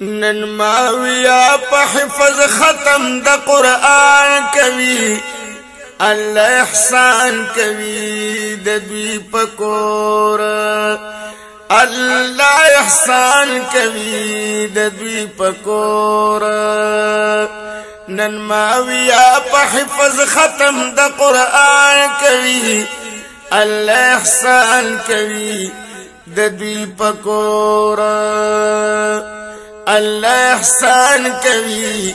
نن ماویا په حفظ ختم د قرآن کوي، الله احسان کوي د دوی په کور، الله احسان کوي د دوی په کور. نن ماویا په حفظ ختم د قرآن کوي، الله احسان کوي د دوی په کور، الله احسان کوي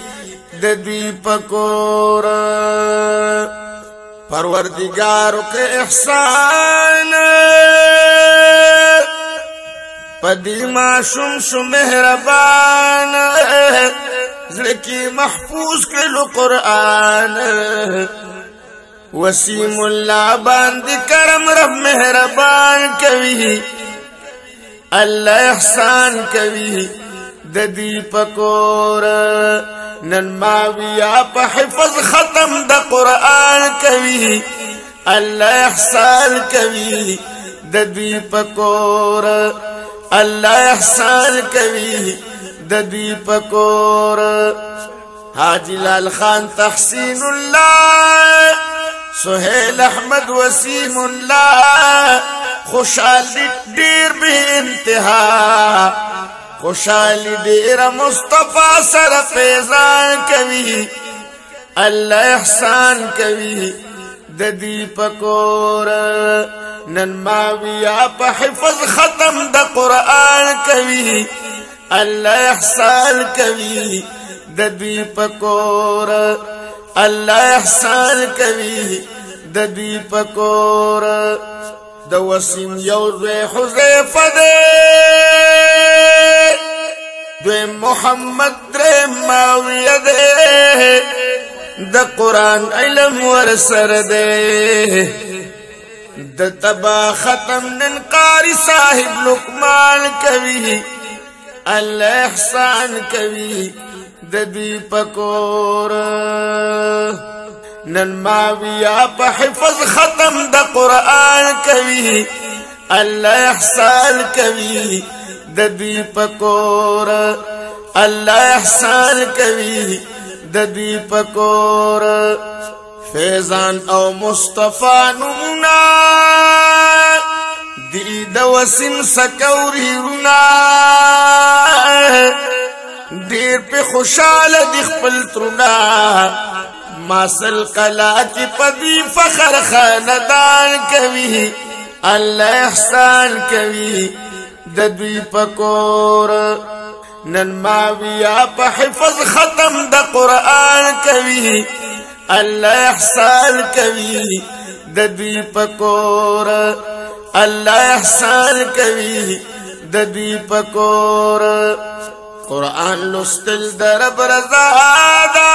د دوی پکور. پروردگار وکړه احسان پدې ماشوم شو مهربان، زړه کې محفوظ کړه قرآن، وسیم الله باندې کرم رب مهربان کوي، الله احسان کوي ددی پکور. نن ماویا په حفظ ختم د قرآن کوي، الله احسان کوي ددی پکور، الله احسان کوي ددی پکور. حاجی لال خان، تحسین الله، سهیل احمد، وسیم الله، خوشحالی ډیر به انتها، خوشحالی دیر مصطفی سر فیضان کوي، الله احسان کوي ددی پکور. نن ماویا په حفظ ختم د قرآن کوي، الله احسان کوي ددی پکور، الله احسان کوي ددی پکور. د وسیم یو زوی حذیفه دی، دویم محمد، دریم ماویه دی، د قرآن علم ورسره دی، د تبا ختم نن قاری صاحب لقمان کوي، الله احسان کوي د دوی پکور. نن ماویه په حفظ ختم د قرآن کوي، الله احسان کوي ددوی پکور، الله احسان کوي ددوی پکور. فیضان او مصطفی نمونا دی د وسیم سکوری رونا، ډیر په خوشاله د خپل ترنا، ماسل کلات په دی فخر خاندان کوي، الله احسان کوي ددوی پکور. نن ماویا په حفظ ختم د قرآن کوي، الله احسان کوي ددوی پکور، الله احسان کوي ددوی پکور. قرآن لستل د رب رضا ده،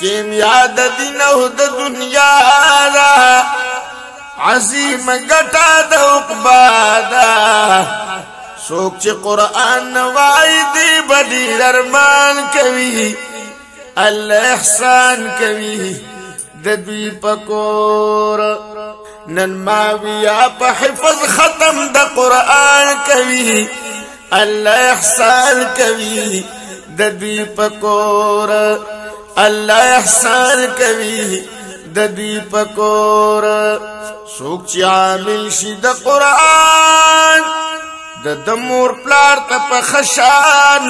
کیمیا د دین او د دنیا ده، عظیم گٹا دا اقبا دا، سوک چی قرآن نوائی دی بدیر ارمان کوی، اللہ احسان کوی ددوی پکور. نن ماویا پا حفظ ختم دا قرآن کوی، اللہ احسان کوی ددوی پکور، اللہ احسان کوی ددوی پکور. سوک چی عامل شی د قرآن، د مور پلار ته په خشان،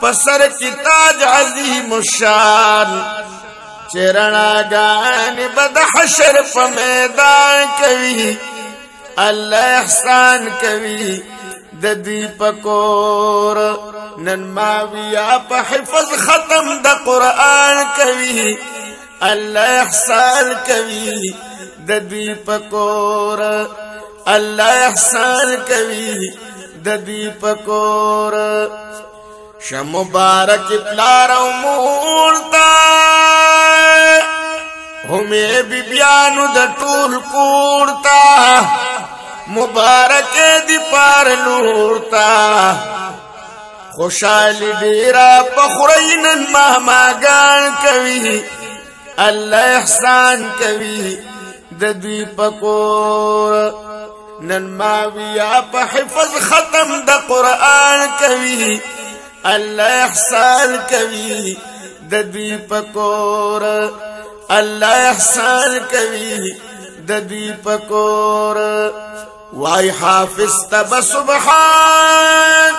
په سر کې تاج عظیم الشان، چې رڼاګانې به د حشر په میدان کوي، الله احسان کوي ددوی پکور. نن ماویا په حفظ ختم د قرآن کوي، الله احسان کوي ددوی پکور، الله احسان کوي ددوی پکور. شم مبارک پلار او مور تا، همې بیبیانو د ټول کور تا، مبارک دی پار لور تا، خوشحالی ډیره په خورې نن مهماګان کوي، الله احسان کوي ددوی پکور. نن ماویا په حفظ ختم د قرآن کوي، الله احسان کوي د دوی په کور، الله احسان کوي د دوی په کور. وای حافظ تب سبحان،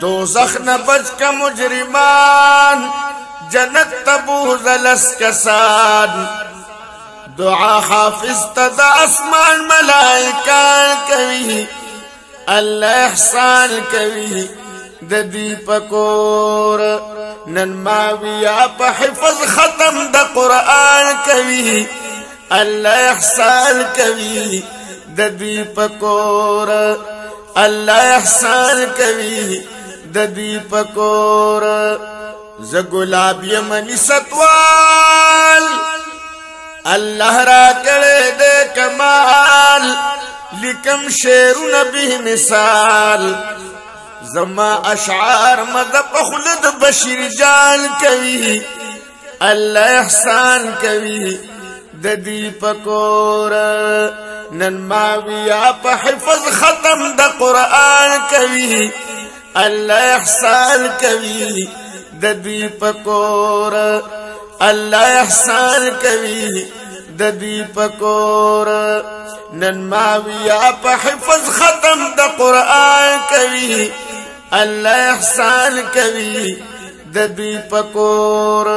دوزخ نه بچ کا مجرمان، جنت تبو زلس کسان. دعا حافظ تد اسمان ملائکان کوي، الله احسان کوي د دوی په کور. نن ماویا په حفظ ختم د قرآن کوي، الله احسان کوي د دوی په کور، الله احسان کوي د دوی په کور. زه ګلاب یمني ستوال، الله را کړې د کمال، لیکم شعرونه به مثال، زما اشعار مزه په خوله د بشیر جان کوي، الله احسان کوي د دوی په کور. نن ماویا په حفظ ختم د قرآن کوي، الله احسان کوي د دوی په کور، الله احسان کوي د دوی په کور. نن ماویا په حفظ ختم د قرآن کوي، الله احسان کوي د دوی په کور.